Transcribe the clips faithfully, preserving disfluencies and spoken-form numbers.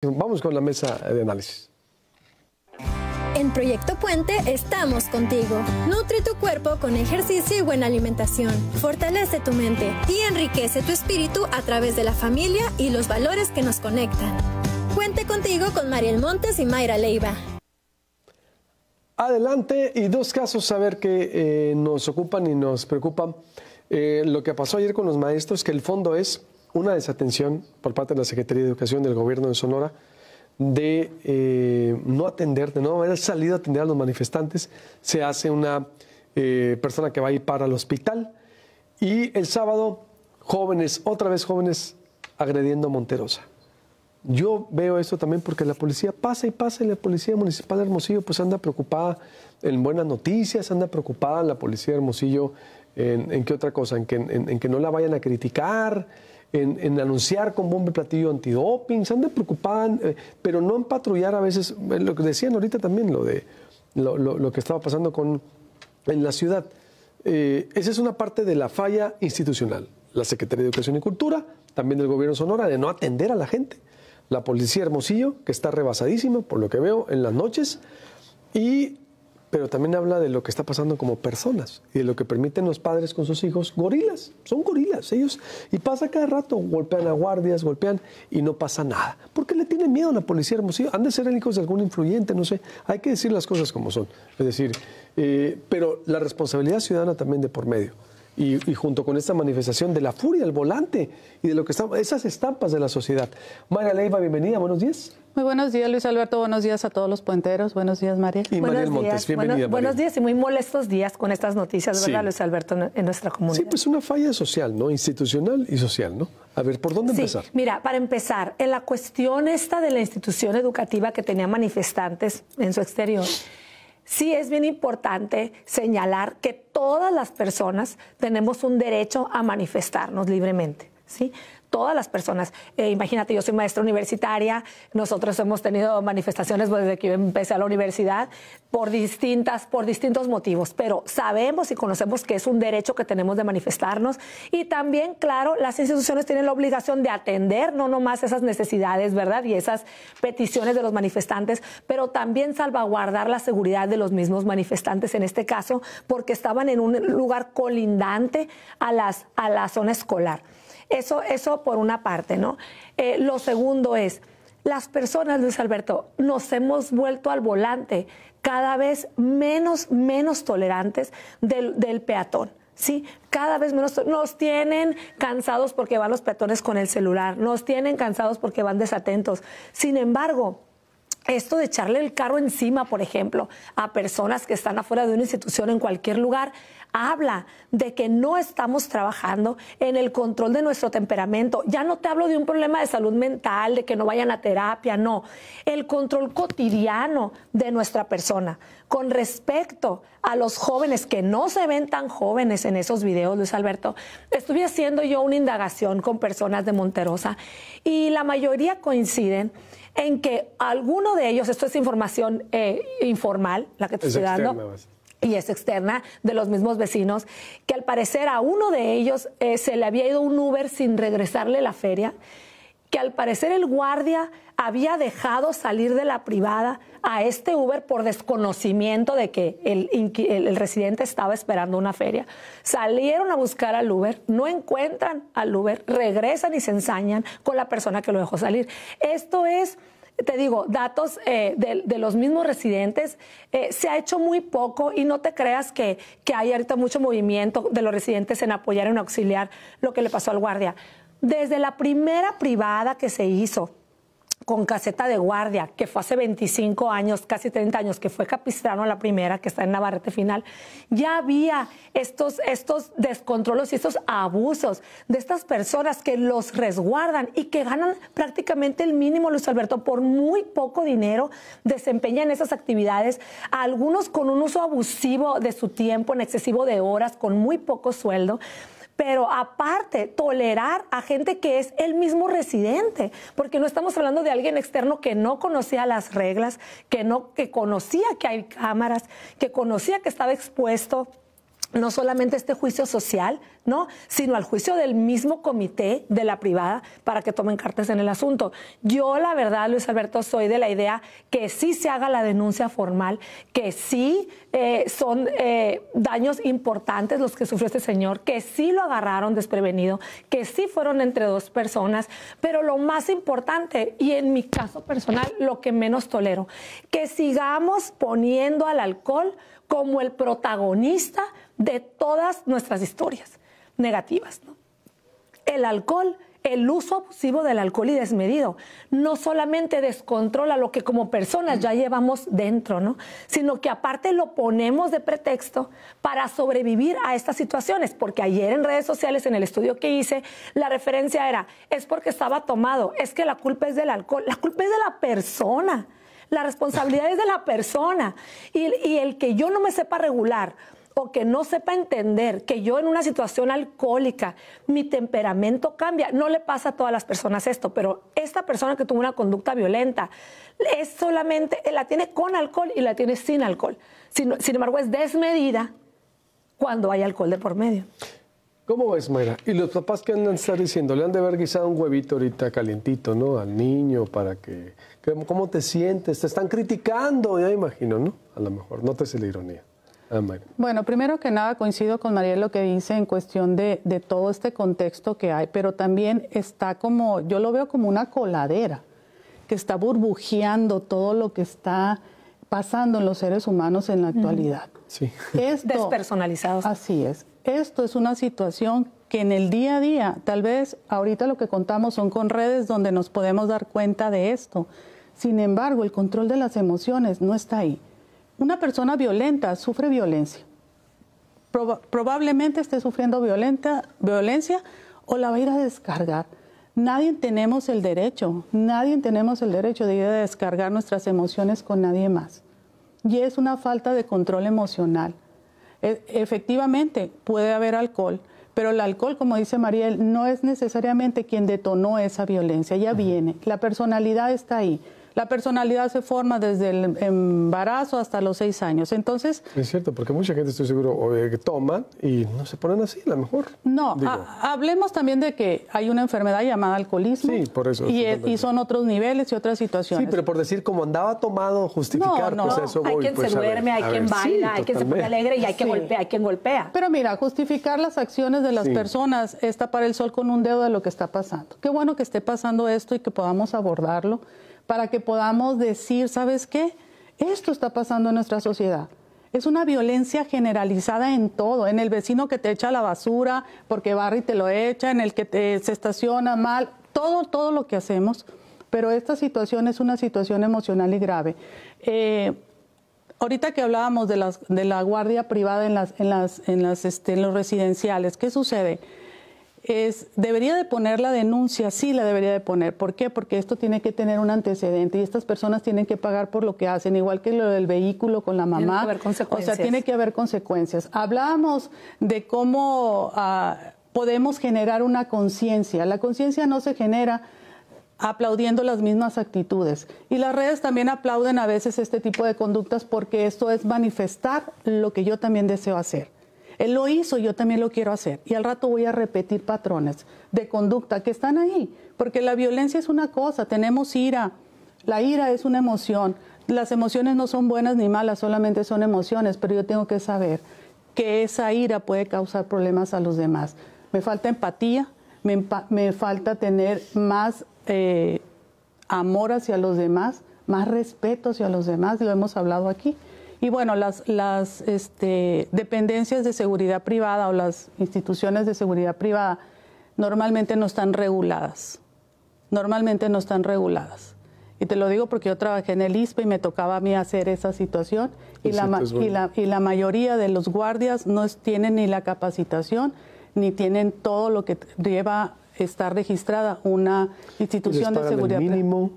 Vamos con la mesa de análisis. En Proyecto Puente estamos contigo. Nutre tu cuerpo con ejercicio y buena alimentación. Fortalece tu mente y enriquece tu espíritu a través de la familia y los valores que nos conectan. Cuente contigo con Mariel Montes y Mayra Leiva. Adelante, y dos casos a ver que eh, nos ocupan y nos preocupan. Eh, lo que pasó ayer con los maestros, que el fondo es una desatención por parte de la Secretaría de Educación del Gobierno de Sonora, de eh, no atender, de no haber salido a atender a los manifestantes. Se hace una eh, persona que va a ir para el hospital. Y el sábado, jóvenes, otra vez jóvenes, agrediendo a Monterosa. Yo veo esto también porque la policía pasa y pasa, y la policía municipal de Hermosillo pues anda preocupada en buenas noticias, anda preocupada la policía de Hermosillo en, en qué otra cosa, en que, en, en que no la vayan a criticar, En, en anunciar con bombo y platillo antidoping, se andan preocupadas, eh, pero no en patrullar a veces, eh, lo que decían ahorita también, lo de lo, lo, lo que estaba pasando con, en la ciudad. Eh, esa es una parte de la falla institucional. La Secretaría de Educación y Cultura, también del Gobierno de Sonora, de no atender a la gente. La policía Hermosillo, que está rebasadísima, por lo que veo, en las noches. Y, pero también habla de lo que está pasando como personas y de lo que permiten los padres con sus hijos. Gorilas, son gorilas ellos. Y pasa cada rato, golpean a guardias, golpean y no pasa nada. ¿Por qué le tienen miedo a la policía Hermosillo? Han de ser hijos de algún influyente, no sé. Hay que decir las cosas como son. Es decir, eh, pero la responsabilidad ciudadana también de por medio. Y, y junto con esta manifestación de la furia, el volante y de lo que están, esas estampas de la sociedad. Mayra Leiva, bienvenida, buenos días. Muy buenos días, Luis Alberto, buenos días a todos los puenteros, buenos días, Mariel. Y buenos Mariel días. Montes, bienvenida. Bueno, buenos días y muy molestos días con estas noticias, ¿verdad, sí, Luis Alberto, en nuestra comunidad? Sí, pues una falla social, ¿no? Institucional y social, ¿no? A ver, ¿por dónde empezar? Sí, mira, para empezar, en la cuestión esta de la institución educativa que tenía manifestantes en su exterior, sí es bien importante señalar que todas las personas tenemos un derecho a manifestarnos libremente, ¿sí? Todas las personas. Eh, imagínate, yo soy maestra universitaria, nosotros hemos tenido manifestaciones desde que yo empecé a la universidad por, distintas, por distintos motivos, pero sabemos y conocemos que es un derecho que tenemos de manifestarnos, y también, claro, las instituciones tienen la obligación de atender no nomás esas necesidades, ¿verdad?, y esas peticiones de los manifestantes, pero también salvaguardar la seguridad de los mismos manifestantes en este caso, porque estaban en un lugar colindante a, las, a la zona escolar. Eso, eso por una parte, ¿no? Eh, lo segundo es, las personas, Luis Alberto, nos hemos vuelto al volante cada vez menos, menos tolerantes del, del peatón, ¿sí? Cada vez menos. Nos tienen cansados porque van los peatones con el celular, nos tienen cansados porque van desatentos. Sin embargo, esto de echarle el carro encima, por ejemplo, a personas que están afuera de una institución en cualquier lugar, habla de que no estamos trabajando en el control de nuestro temperamento. Ya no te hablo de un problema de salud mental, de que no vayan a terapia, no. El control cotidiano de nuestra persona. Con respecto a los jóvenes que no se ven tan jóvenes en esos videos, Luis Alberto, estuve haciendo yo una indagación con personas de Monterosa y la mayoría coinciden en que alguno de ellos, esto es información eh, informal, la que te estoy dando, y es externa de los mismos vecinos, que al parecer a uno de ellos eh, se le había ido un Uber sin regresarle la feria, que al parecer el guardia había dejado salir de la privada a este Uber por desconocimiento de que el, el, el residente estaba esperando una feria. Salieron a buscar al Uber, no encuentran al Uber, regresan y se ensañan con la persona que lo dejó salir. Esto es, te digo, datos eh, de, de los mismos residentes. Eh, se ha hecho muy poco y no te creas que, que hay ahorita mucho movimiento de los residentes en apoyar, en auxiliar lo que le pasó al guardia. Desde la primera privada que se hizo con caseta de guardia, que fue hace veinticinco años, casi treinta años, que fue Capistrano la primera, que está en Navarrete Final, ya había estos, estos descontrolos y estos abusos de estas personas que los resguardan y que ganan prácticamente el mínimo, Luis Alberto, por muy poco dinero, desempeñan esas actividades, algunos con un uso abusivo de su tiempo, en excesivo de horas, con muy poco sueldo. Pero aparte, tolerar a gente que es el mismo residente, porque no estamos hablando de alguien externo que no conocía las reglas, que, no, que conocía que hay cámaras, que conocía que estaba expuesto no solamente a este juicio social ¿no?, sino al juicio del mismo comité de la privada para que tomen cartas en el asunto. Yo, la verdad, Luis Alberto, soy de la idea que sí se haga la denuncia formal, que sí eh, son eh, daños importantes los que sufrió este señor, que sí lo agarraron desprevenido, que sí fueron entre dos personas, pero lo más importante, y en mi caso personal, lo que menos tolero, que sigamos poniendo al alcohol como el protagonista de todas nuestras historias negativas, ¿no? El alcohol, el uso abusivo del alcohol y desmedido, no solamente descontrola lo que como personas ya llevamos dentro, ¿no?, sino que aparte lo ponemos de pretexto para sobrevivir a estas situaciones, porque ayer en redes sociales, en el estudio que hice, la referencia era, es porque estaba tomado, es que la culpa es del alcohol, la culpa es de la persona. La responsabilidad es de la persona y, y el que yo no me sepa regular o que no sepa entender que yo en una situación alcohólica mi temperamento cambia. No le pasa a todas las personas esto, pero esta persona que tuvo una conducta violenta es solamente, la tiene con alcohol y la tiene sin alcohol. Sin, sin embargo, es desmedida cuando hay alcohol de por medio. ¿Cómo ves, Mayra? Y los papás que andan estar diciendo, le han de haber guisado un huevito ahorita calientito, ¿no?, al niño para que... ¿Cómo te sientes? Te están criticando, ya imagino, ¿no? A lo mejor, nótese la ironía. Ah, Mayra. Bueno, primero que nada coincido con Mariel lo que dice en cuestión de, de todo este contexto que hay, pero también está como, yo lo veo como una coladera que está burbujeando todo lo que está pasando en los seres humanos en la actualidad. Mm. Sí. Esto, despersonalizados. Así es. Esto es una situación que en el día a día, tal vez ahorita lo que contamos son con redes donde nos podemos dar cuenta de esto. Sin embargo, el control de las emociones no está ahí. Una persona violenta sufre violencia. Prob- probablemente esté sufriendo violenta, violencia o la va a ir a descargar. Nadie tenemos el derecho, nadie tenemos el derecho de ir a descargar nuestras emociones con nadie más. Y es una falta de control emocional. E- efectivamente, puede haber alcohol, pero el alcohol, como dice Mariel, no es necesariamente quien detonó esa violencia, ya viene. La personalidad está ahí. La personalidad se forma desde el embarazo hasta los seis años. Entonces... Es cierto, porque mucha gente, estoy seguro, que toman y no se ponen así, a lo mejor. No, ha, hablemos también de que hay una enfermedad llamada alcoholismo. Sí, por eso. Y, es, y son otros niveles y otras situaciones. Sí, pero por decir, como andaba tomado, justificar, no, no, pues no. Eso voy, hay quien pues, se duerme, ver, hay quien ver, baila, sí, hay quien se pone alegre y hay, sí, quien golpea, hay quien golpea. Pero mira, justificar las acciones de las, sí, personas es tapar el sol con un dedo de lo que está pasando. Qué bueno que esté pasando esto y que podamos abordarlo, para que podamos decir, ¿sabes qué? Esto está pasando en nuestra sociedad. Es una violencia generalizada en todo, en el vecino que te echa la basura porque barre y te lo echa, en el que te, se estaciona mal, todo, todo lo que hacemos. Pero esta situación es una situación emocional y grave. Eh, ahorita que hablábamos de, las, de la guardia privada en, las, en, las, en, las, este, en los residenciales, ¿qué sucede? Es, debería de poner la denuncia, sí la debería de poner. ¿Por qué? Porque esto tiene que tener un antecedente y estas personas tienen que pagar por lo que hacen, igual que lo del vehículo con la mamá. Tiene que haber consecuencias. O sea, tiene que haber consecuencias. Hablábamos de cómo uh, podemos generar una conciencia. La conciencia no se genera aplaudiendo las mismas actitudes. Y las redes también aplauden a veces este tipo de conductas porque esto es manifestar lo que yo también deseo hacer. Él lo hizo, yo también lo quiero hacer. Y al rato voy a repetir patrones de conducta que están ahí. Porque la violencia es una cosa, tenemos ira. La ira es una emoción. Las emociones no son buenas ni malas, solamente son emociones. Pero yo tengo que saber que esa ira puede causar problemas a los demás. Me falta empatía, me, empa me falta tener más eh, amor hacia los demás, más respeto hacia los demás, lo hemos hablado aquí. Y bueno, las, las este, dependencias de seguridad privada o las instituciones de seguridad privada normalmente no están reguladas. Normalmente no están reguladas. Y te lo digo porque yo trabajé en el I S P E y me tocaba a mí hacer esa situación. Y, la, bueno. y, la, y la mayoría de los guardias no tienen ni la capacitación ni tienen todo lo que lleva a estar registrada una institución de seguridad privada.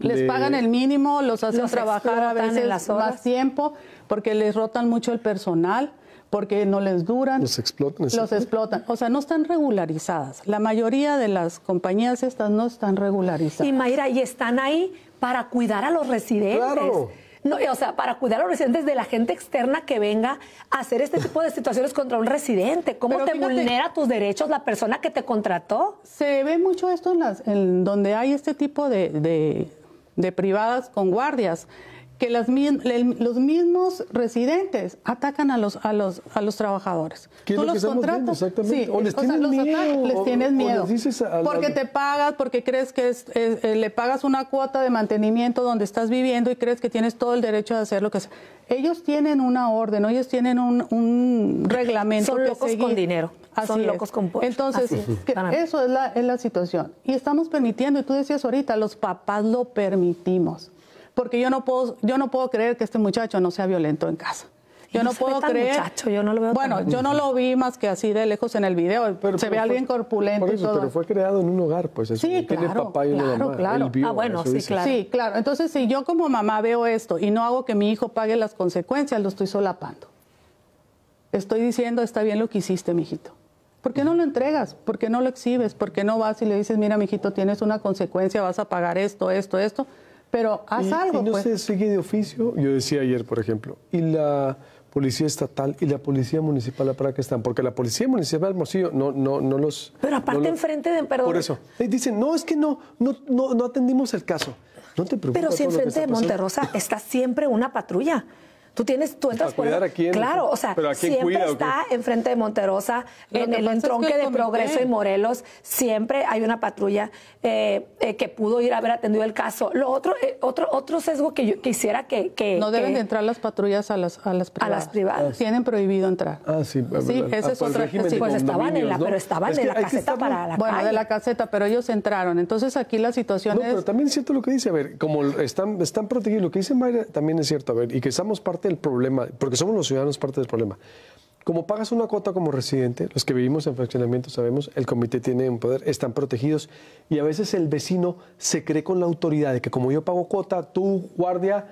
Les de... pagan el mínimo, los hacen los trabajar a veces más tiempo, porque les rotan mucho el personal, porque no les duran. Los explotan. Los explotan. O sea, no están regularizadas. La mayoría de las compañías estas no están regularizadas. Y Mayra, y están ahí para cuidar a los residentes. Claro. no, o sea, para cuidar a los residentes de la gente externa que venga a hacer este tipo de situaciones contra un residente. ¿Cómo Pero te fíjate, vulnera tus derechos la persona que te contrató? Se ve mucho esto en, las, en donde hay este tipo de, de, de privadas con guardias, que las, los mismos residentes atacan a los a los a los trabajadores. ¿Qué es tú lo los que contratas? Exactamente. Sí, o les tienes o sea, miedo, los ataques, les tienes miedo. Les a, a, porque te pagas, porque crees que es, eh, eh, le pagas una cuota de mantenimiento donde estás viviendo y crees que tienes todo el derecho de hacer lo que sea. Ellos tienen una orden, ellos tienen un, un reglamento. Son locos seguir. con dinero. Así Son es. locos con poder. Entonces, es. Que eso es la, es la situación. Y estamos permitiendo, y tú decías ahorita, los papás lo permitimos. Porque yo no puedo, yo no puedo creer que este muchacho no sea violento en casa. Yo no, no puedo creer. Muchacho, yo no lo veo bueno, yo no lo vi más que así de lejos en el video. Pero, se pero ve fue, alguien corpulento eso, y todo. Pero fue creado en un hogar, pues. Eso, sí, claro, tiene papá y claro, una mamá. Claro. Vio, ah, bueno, sí, dice. claro. Sí, claro. Entonces, si yo como mamá veo esto y no hago que mi hijo pague las consecuencias, lo estoy solapando. Estoy diciendo, está bien lo que hiciste, mijito. ¿Por qué no lo entregas? ¿Por qué no lo exhibes? ¿Por qué no vas y le dices, mira, mijito, tienes una consecuencia, vas a pagar esto, esto, esto? Pero haz y, algo, y no pues. se sigue de oficio, yo decía ayer, por ejemplo, y la policía estatal y la policía municipal, ¿para qué están? Porque la policía municipal de Hermosillo no, no, no los... Pero aparte no enfrente de... Perdón. Por eso. Dicen, no, es que no, no, no, no atendimos el caso. No te preocupes. Pero si enfrente de Monterosa está siempre una patrulla. Tú tienes, tú entras por a quién, claro, o sea, siempre cuida, está enfrente de Monterosa, Pero en el entronque es que de Progreso y Morelos, siempre hay una patrulla eh, eh, que pudo ir a haber atendido el caso. Lo otro, eh, otro, otro sesgo que yo quisiera que, que no deben que, de entrar las patrullas a las a las privadas. A las privadas. Ah, tienen prohibido entrar. Ah, sí, sí esa ah, es otra. Sí, pues estaban en la, ¿no? pero estaban es que en la caseta estamos, para la bueno, calle. de la caseta, pero ellos entraron. Entonces aquí la situación no, es. No, pero también es cierto lo que dice. A ver, como están están protegidos, lo que dice Mayra también es cierto. A ver, y que estamos parte el problema, porque somos los ciudadanos parte del problema. Como pagas una cuota como residente, los que vivimos en fraccionamiento sabemos, el comité tiene un poder, están protegidos y a veces el vecino se cree con la autoridad de que como yo pago cuota, tú, guardia,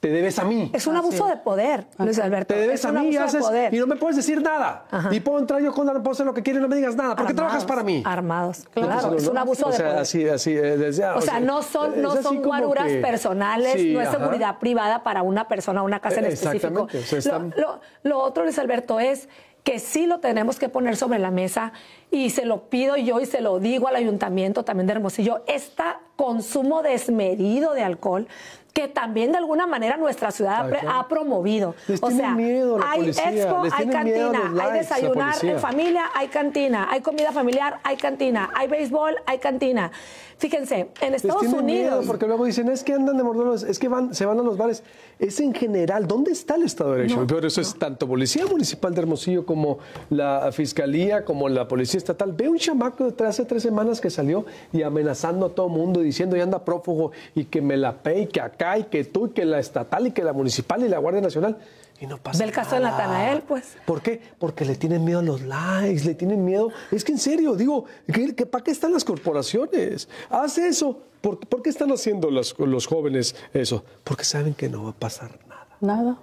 te debes a mí. Es un abuso ah, sí. de poder, Luis Alberto. Te debes es a mí y, haces, y no me puedes decir nada. Ajá. Y puedo entrar yo con la esposa lo que quiere y no me digas nada. ¿Por qué armados, trabajas para mí? Armados. Claro, Entonces, es no, un abuso o de sea, poder. Así, así, es, ya, o, o sea, sea, no son, no son guaruras que... personales, sí, no es ajá. seguridad privada para una persona, una casa en específico. O sea, están... lo, lo, lo otro, Luis Alberto, es que sí lo tenemos que poner sobre la mesa y se lo pido yo y se lo digo al ayuntamiento también de Hermosillo. Este consumo desmedido de alcohol que también de alguna manera nuestra ciudad Acá. ha promovido. Les o sea, miedo a la hay policía, expo, hay cantina, likes, hay desayunar en familia, hay cantina, hay comida familiar, hay cantina, hay béisbol, hay cantina. Fíjense, en Estados Unidos... Miedo porque luego dicen, es que andan de mordones, es que van, se van a los bares. Es en general, ¿dónde está el Estado de Derecho? No, Pero eso no. es tanto Policía Municipal de Hermosillo como la Fiscalía, como la Policía Estatal. Ve un chamaco de hace tres semanas que salió y amenazando a todo mundo, diciendo, ya anda prófugo, y que me la pegue, que acá y que tú, y que la estatal, y que la municipal, y la Guardia Nacional, y no pasa nada. Del caso de Natanael, pues. ¿Por qué? Porque le tienen miedo a los likes, le tienen miedo. Es que en serio, digo, ¿que, que ¿para qué están las corporaciones? Haz eso. ¿Por, por qué están haciendo los, los jóvenes eso? Porque saben que no va a pasar nada. Nada.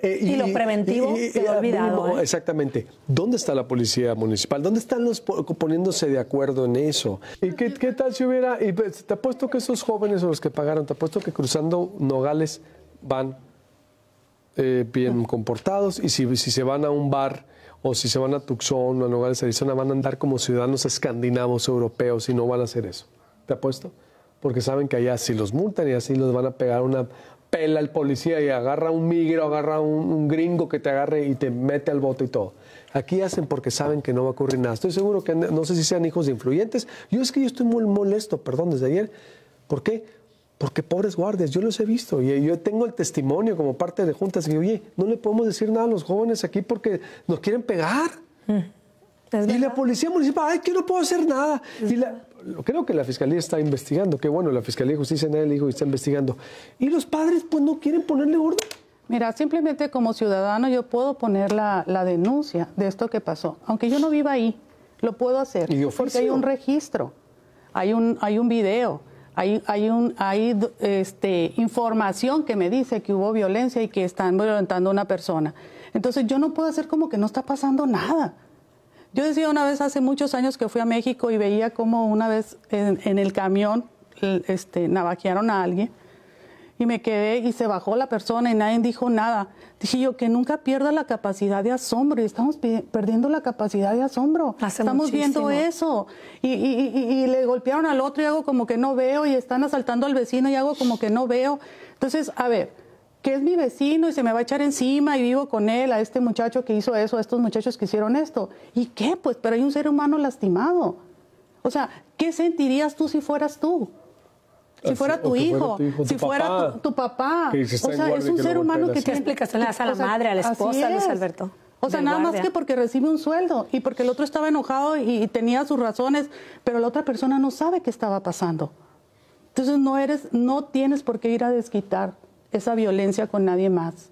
Eh, y, y lo preventivo y, y, se ha olvidado. Mismo, ¿eh? Exactamente. ¿Dónde está la policía municipal? ¿Dónde están los poniéndose de acuerdo en eso? ¿Y qué, qué tal si hubiera...? Y te apuesto que esos jóvenes o los que pagaron, te apuesto que cruzando Nogales van eh, bien comportados y si, si se van a un bar... o si se van a Tucson o a Nogales, Arizona, van a andar como ciudadanos escandinavos, europeos y no van a hacer eso. ¿Te apuesto? Porque saben que allá sí los multan y así los van a pegar una... pela al policía y agarra un migro, agarra un, un gringo que te agarre y te mete al bote y todo. Aquí hacen porque saben que no va a ocurrir nada. Estoy seguro que, no sé si sean hijos de influyentes. Yo es que yo estoy muy molesto, perdón, desde ayer. ¿Por qué? Porque pobres guardias, yo los he visto. Y yo tengo el testimonio como parte de juntas. Y oye, no le podemos decir nada a los jóvenes aquí porque nos quieren pegar. Mm. Y la policía municipal, ay, que no puedo hacer nada. Y la, creo que la fiscalía está investigando, que bueno, la fiscalía de justicia nadie le dijo y está investigando. Y los padres, pues no quieren ponerle orden. Mira, simplemente como ciudadano yo puedo poner la, la denuncia de esto que pasó. Aunque yo no viva ahí, lo puedo hacer. Y porque hay un registro, hay un, hay un video, hay, hay, un, hay este, información que me dice que hubo violencia y que están violentando a una persona. Entonces yo no puedo hacer como que no está pasando nada. Yo decía una vez hace muchos años que fui a México y veía como una vez en, en el camión este, navajearon a alguien y me quedé y se bajó la persona y nadie dijo nada. Dije yo, que nunca pierda la capacidad de asombro, y estamos perdiendo la capacidad de asombro. Hace estamos muchísimo. Viendo eso y, y, y, y le golpearon al otro y hago como que no veo, y están asaltando al vecino y hago como que no veo. Entonces, a ver, que es mi vecino y se me va a echar encima y vivo con él, a este muchacho que hizo eso, a estos muchachos que hicieron esto. ¿Y qué? Pues, pero hay un ser humano lastimado. O sea, ¿qué sentirías tú si fueras tú? Si fuera tu hijo, si fuera tu papá. O sea, es un ser humano que... ¿Qué explicación le das a la madre, a la esposa, Luis Alberto? O sea, nada más que porque recibe un sueldo y porque el otro estaba enojado y, y tenía sus razones, pero la otra persona no sabe qué estaba pasando. Entonces no eres, no tienes por qué ir a desquitar esa violencia con nadie más.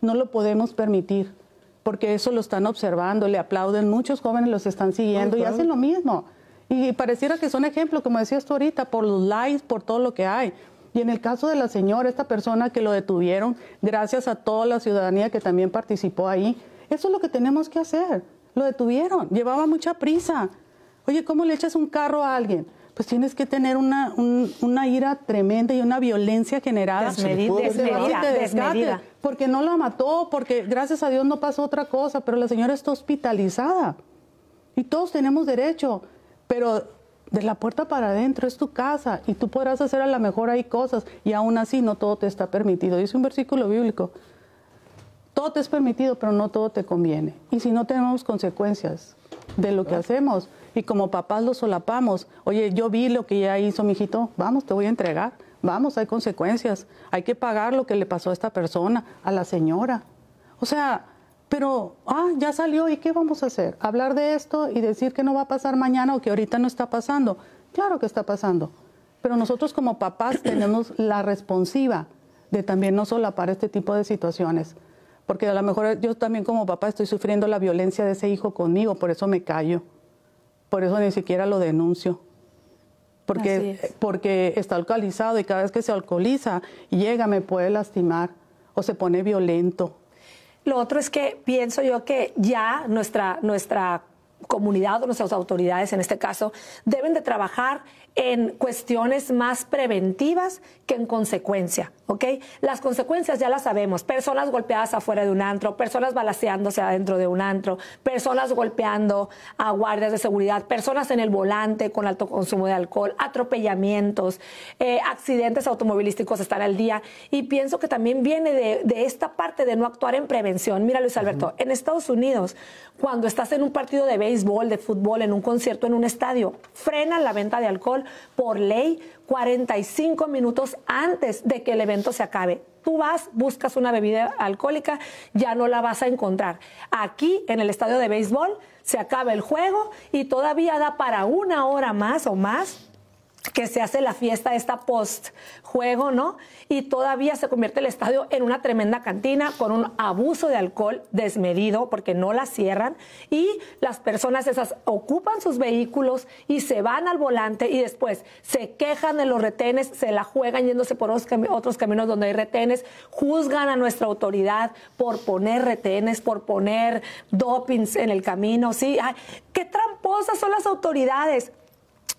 No lo podemos permitir, porque eso lo están observando, le aplauden, muchos jóvenes los están siguiendo y hacen lo mismo. Y pareciera que son ejemplos, como decías tú ahorita, por los likes, por todo lo que hay. Y en el caso de la señora, esta persona que lo detuvieron, gracias a toda la ciudadanía que también participó ahí, eso es lo que tenemos que hacer. Lo detuvieron, llevaba mucha prisa. Oye, ¿cómo le echas un carro a alguien? Pues tienes que tener una, un, una ira tremenda y una violencia generada. Desmedida, desmedida, desmedida. Porque no la mató, porque gracias a Dios no pasó otra cosa, pero la señora está hospitalizada. Y todos tenemos derecho. Pero de la puerta para adentro es tu casa y tú podrás hacer a lo mejor ahí cosas y aún así no todo te está permitido. Dice un versículo bíblico, todo te es permitido pero no todo te conviene. Y si no tenemos consecuencias de lo que hacemos y como papás lo solapamos, oye, yo vi lo que ya hizo mi hijito, vamos, te voy a entregar, vamos, hay consecuencias, hay que pagar lo que le pasó a esta persona, a la señora. O sea... Pero, ah, ya salió, ¿y qué vamos a hacer? ¿Hablar de esto y decir que no va a pasar mañana o que ahorita no está pasando? Claro que está pasando. Pero nosotros como papás tenemos la responsiva de también no solapar este tipo de situaciones. Porque a lo mejor yo también como papá estoy sufriendo la violencia de ese hijo conmigo, por eso me callo. Por eso ni siquiera lo denuncio. Porque, es. porque está alcoholizado y cada vez que se alcoholiza, llega, me puede lastimar o se pone violento. Lo otro es que pienso yo que ya nuestra, nuestra comunidad o nuestras autoridades, en este caso, deben de trabajar en cuestiones más preventivas que en consecuencia, ¿ok? Las consecuencias ya las sabemos, personas golpeadas afuera de un antro, personas balaceándose adentro de un antro, personas golpeando a guardias de seguridad, personas en el volante con alto consumo de alcohol, atropellamientos, eh, accidentes automovilísticos están al día, y pienso que también viene de, de esta parte de no actuar en prevención. Mira, Luis Alberto, uh-huh. en Estados Unidos, cuando estás en un partido de béisbol, de fútbol, en un concierto, en un estadio, frenan la venta de alcohol por ley cuarenta y cinco minutos antes de que el evento se acabe. Tú vas, buscas una bebida alcohólica, ya no la vas a encontrar. Aquí, en el estadio de béisbol, se acaba el juego y todavía da para una hora más o más que se hace la fiesta esta post-juego, ¿no? Y todavía se convierte el estadio en una tremenda cantina con un abuso de alcohol desmedido porque no la cierran y las personas esas ocupan sus vehículos y se van al volante y después se quejan de los retenes, se la juegan yéndose por otros, cami- otros caminos donde hay retenes, juzgan a nuestra autoridad por poner retenes, por poner dopings en el camino, ¿sí? Ay, ¡qué tramposas son las autoridades!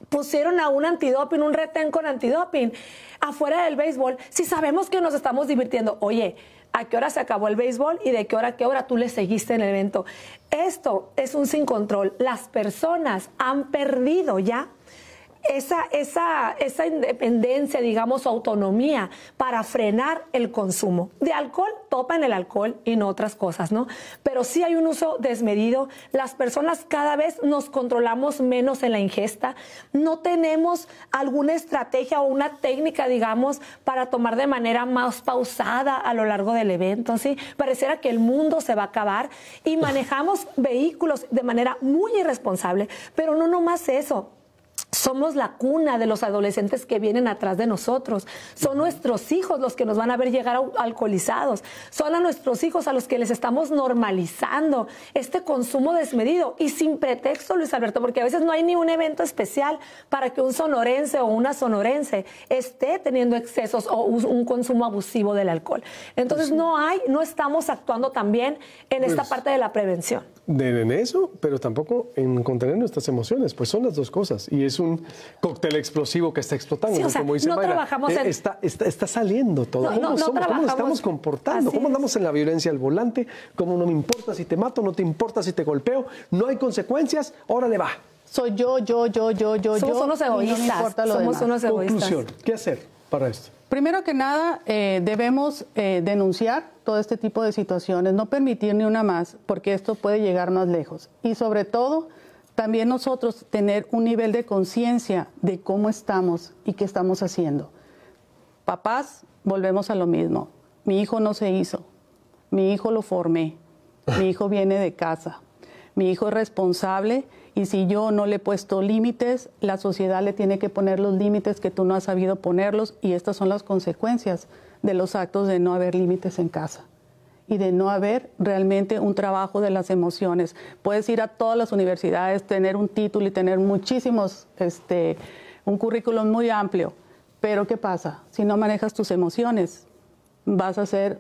Pusieron a un antidoping, un retén con antidoping afuera del béisbol. Si sabemos que nos estamos divirtiendo, oye, ¿a qué hora se acabó el béisbol y de qué hora a qué hora tú le seguiste en el evento? Esto es un sin control. Las personas han perdido ya esa, esa, esa independencia, digamos, autonomía para frenar el consumo. De alcohol topan el alcohol y no otras cosas, ¿no? Pero sí hay un uso desmedido. Las personas cada vez nos controlamos menos en la ingesta. No tenemos alguna estrategia o una técnica, digamos, para tomar de manera más pausada a lo largo del evento, ¿sí? Pareciera que el mundo se va a acabar y manejamos vehículos de manera muy irresponsable. Pero no nomás eso. Somos la cuna de los adolescentes que vienen atrás de nosotros. Son nuestros hijos los que nos van a ver llegar alcoholizados. Son a nuestros hijos a los que les estamos normalizando este consumo desmedido. Y sin pretexto, Luis Alberto, porque a veces no hay ni un evento especial para que un sonorense o una sonorense esté teniendo excesos o un consumo abusivo del alcohol. Entonces no hay, no estamos actuando también en esta pues, parte de la prevención. En eso, pero tampoco en contener nuestras emociones. Pues son las dos cosas. Y eso es un cóctel explosivo que está explotando. Sí, o sea, como dice no Mayra, trabajamos en... está, está, está saliendo todo. No, ¿Cómo, no, no somos, ¿Cómo nos estamos comportando? Así ¿Cómo andamos es. en la violencia al volante? ¿Cómo no me importa si te mato? ¿No te importa si te golpeo? ¿No hay consecuencias? Órale, va. Soy yo, yo, yo, yo, yo, Somos yo. Unos egoístas. No me importa lo Somos demás. unos egoístas. Conclusión, ¿qué hacer para esto? Primero que nada, eh, debemos eh, denunciar todo este tipo de situaciones, no permitir ni una más, porque esto puede llegar más lejos. Y sobre todo, también nosotros tener un nivel de conciencia de cómo estamos y qué estamos haciendo. Papás, volvemos a lo mismo. Mi hijo no se hizo, mi hijo lo formé, mi hijo viene de casa, mi hijo es responsable. Y si yo no le he puesto límites, la sociedad le tiene que poner los límites que tú no has sabido ponerlos, y estas son las consecuencias de los actos de no haber límites en casa y de no haber realmente un trabajo de las emociones. Puedes ir a todas las universidades, tener un título y tener muchísimos, este, un currículum muy amplio, pero ¿qué pasa? Si no manejas tus emociones, vas a hacer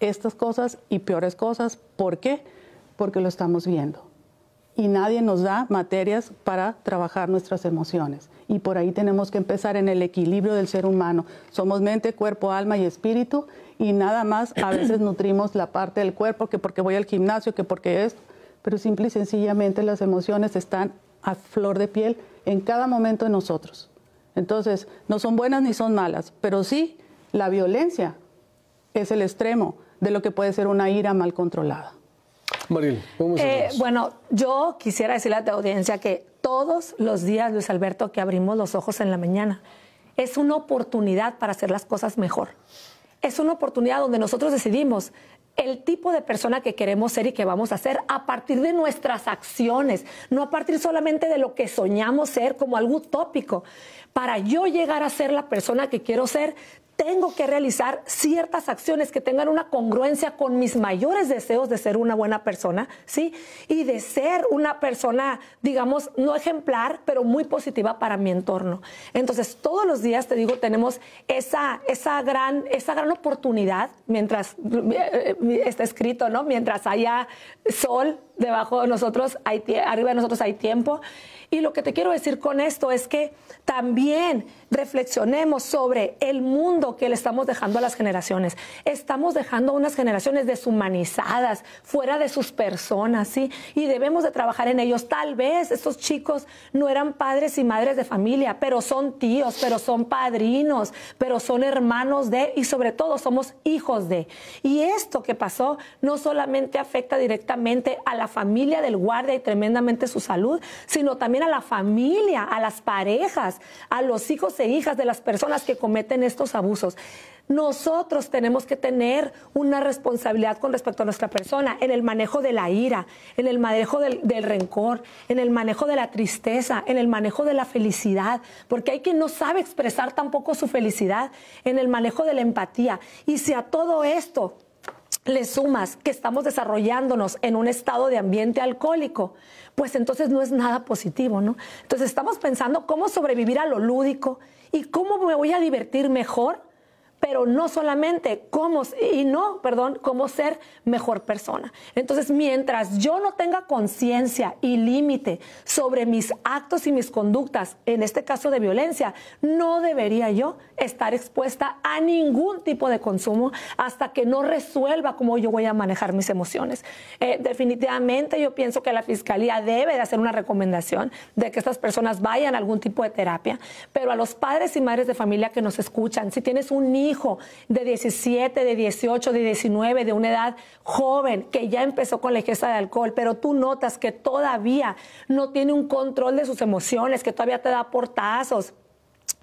estas cosas y peores cosas. ¿Por qué? Porque lo estamos viendo. Y nadie nos da materias para trabajar nuestras emociones. Y por ahí tenemos que empezar en el equilibrio del ser humano. Somos mente, cuerpo, alma y espíritu, y nada más a veces nutrimos la parte del cuerpo, que porque voy al gimnasio, que porque esto. Pero simple y sencillamente las emociones están a flor de piel en cada momento de nosotros. Entonces, no son buenas ni son malas, pero sí la violencia es el extremo de lo que puede ser una ira mal controlada. Mariel, ¿cómo eh, bueno, yo quisiera decirle a la audiencia que todos los días, Luis Alberto, que abrimos los ojos en la mañana, es una oportunidad para hacer las cosas mejor. Es una oportunidad donde nosotros decidimos el tipo de persona que queremos ser y que vamos a ser a partir de nuestras acciones, no a partir solamente de lo que soñamos ser como algo utópico. Para yo llegar a ser la persona que quiero ser, tengo que realizar ciertas acciones que tengan una congruencia con mis mayores deseos de ser una buena persona, ¿sí? Y de ser una persona, digamos, no ejemplar, pero muy positiva para mi entorno. Entonces, todos los días, te digo, tenemos esa, esa, gran, esa gran oportunidad, mientras está escrito, ¿no? Mientras haya sol debajo de nosotros, hay, arriba de nosotros hay tiempo. Y lo que te quiero decir con esto es que también reflexionemos sobre el mundo que le estamos dejando a las generaciones. Estamos dejando unas generaciones deshumanizadas, fuera de sus personas, ¿sí? Y debemos de trabajar en ellos. Tal vez estos chicos no eran padres y madres de familia, pero son tíos, pero son padrinos, pero son hermanos de, y sobre todo somos hijos de. Y esto que pasó no solamente afecta directamente a la familia del guardia y tremendamente su salud, sino también a la familia, a las parejas, a los hijos e hijas de las personas que cometen estos abusos. Nosotros tenemos que tener una responsabilidad con respecto a nuestra persona en el manejo de la ira, en el manejo del, del rencor, en el manejo de la tristeza, en el manejo de la felicidad, porque hay quien no sabe expresar tampoco su felicidad, en el manejo de la empatía. Y si a todo esto le sumas que estamos desarrollándonos en un estado de ambiente alcohólico, pues entonces no es nada positivo, ¿no? Entonces estamos pensando cómo sobrevivir a lo lúdico y cómo me voy a divertir mejor, pero no solamente cómo, y no, perdón, cómo ser mejor persona. Entonces, mientras yo no tenga conciencia y límite sobre mis actos y mis conductas, en este caso de violencia, no debería yo estar expuesta a ningún tipo de consumo hasta que no resuelva cómo yo voy a manejar mis emociones. Eh, definitivamente yo pienso que la Fiscalía debe de hacer una recomendación de que estas personas vayan a algún tipo de terapia, pero a los padres y madres de familia que nos escuchan, si tienes un niño hijo de diecisiete, de dieciocho, de diecinueve, de una edad joven que ya empezó con la ingesta de alcohol, pero tú notas que todavía no tiene un control de sus emociones, que todavía te da portazos,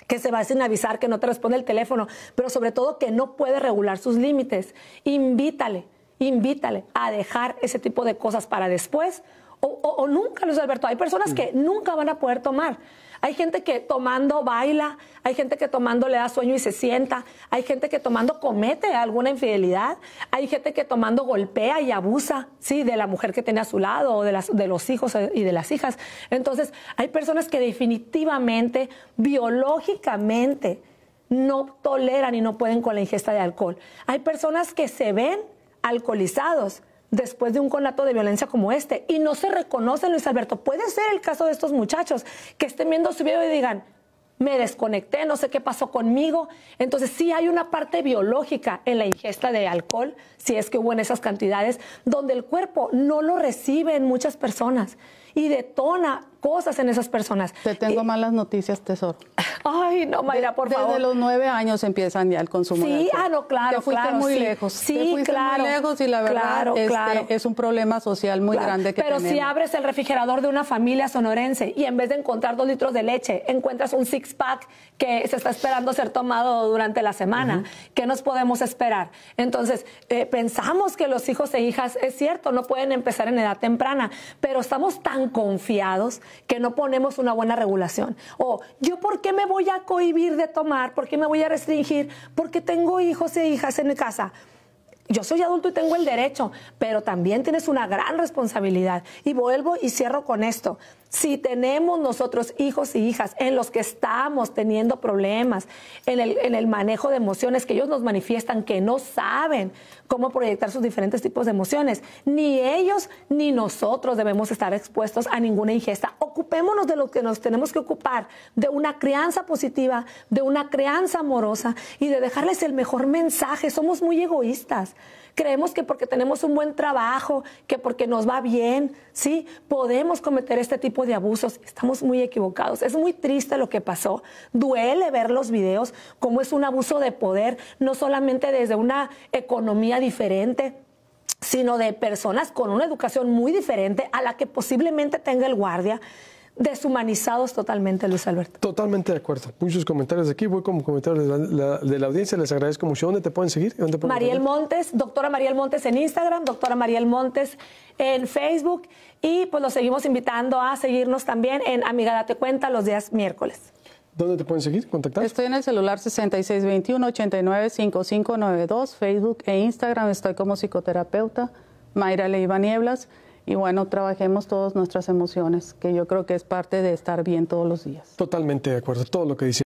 que se va sin avisar, que no te responde el teléfono, pero sobre todo que no puede regular sus límites, invítale, invítale a dejar ese tipo de cosas para después o, o, o nunca, Luis Alberto. Hay personas que nunca van a poder tomar. Hay gente que tomando baila, hay gente que tomando le da sueño y se sienta, hay gente que tomando comete alguna infidelidad, hay gente que tomando golpea y abusa, sí, de la mujer que tiene a su lado o de, las, de los hijos y de las hijas. Entonces, hay personas que definitivamente, biológicamente, no toleran y no pueden con la ingesta de alcohol. Hay personas que se ven alcoholizados, después de un conato de violencia como este. Y no se reconocen, Luis Alberto. Puede ser el caso de estos muchachos que estén viendo su video y digan, me desconecté, no sé qué pasó conmigo. Entonces sí hay una parte biológica en la ingesta de alcohol, si es que hubo en esas cantidades, donde el cuerpo no lo recibe en muchas personas y detona cosas en esas personas. Te tengo eh, malas noticias, tesoro. Ay, no, Mayra, por de, favor. Desde los nueve años empiezan ya el consumo. Sí, de alcohol. Ah, no, claro, Te fuiste claro, muy sí. lejos. Sí, Te fuiste claro. muy lejos y la verdad claro, este, claro. es un problema social muy claro. grande que Pero tenemos. Si abres el refrigerador de una familia sonorense y en vez de encontrar dos litros de leche, encuentras un six-pack que se está esperando ser tomado durante la semana. Uh-huh. ¿Qué nos podemos esperar? Entonces, eh, pensamos que los hijos e hijas, es cierto, no pueden empezar en edad temprana, pero estamos tan confiados que no ponemos una buena regulación. O, ¿yo por qué me voy a cohibir de tomar? ¿Por qué me voy a restringir? Porque tengo hijos e hijas en mi casa. Yo soy adulto y tengo el derecho, pero también tienes una gran responsabilidad. Y vuelvo y cierro con esto. Si tenemos nosotros hijos y hijas en los que estamos teniendo problemas, en el, en el manejo de emociones que ellos nos manifiestan, que no saben cómo proyectar sus diferentes tipos de emociones, ni ellos ni nosotros debemos estar expuestos a ninguna ingesta. Ocupémonos de lo que nos tenemos que ocupar, de una crianza positiva, de una crianza amorosa y de dejarles el mejor mensaje. Somos muy egoístas. Creemos que porque tenemos un buen trabajo, que porque nos va bien, sí, podemos cometer este tipo de abusos. Estamos muy equivocados. Es muy triste lo que pasó. Duele ver los videos, cómo es un abuso de poder, no solamente desde una economía diferente, sino de personas con una educación muy diferente a la que posiblemente tenga el guardia. Deshumanizados totalmente, Luis Alberto. Totalmente de acuerdo. Muchos comentarios de aquí. Voy como comentarios de la, de la audiencia. Les agradezco mucho. ¿Dónde te pueden seguir? ¿Dónde pueden Mariel seguir? Montes, doctora Mariel Montes en Instagram, doctora Mariel Montes en Facebook. Y pues los seguimos invitando a seguirnos también en Amigadate Cuenta los días miércoles. ¿Dónde te pueden seguir? ¿Contactar? Estoy en el celular sesenta y seis veintiuno, ochenta y nueve, cincuenta y cinco noventa y dos. Facebook e Instagram. Estoy como psicoterapeuta Mayra Leiva Nieblas. Y bueno, trabajemos todas nuestras emociones, que yo creo que es parte de estar bien todos los días. Totalmente de acuerdo, todo lo que dice.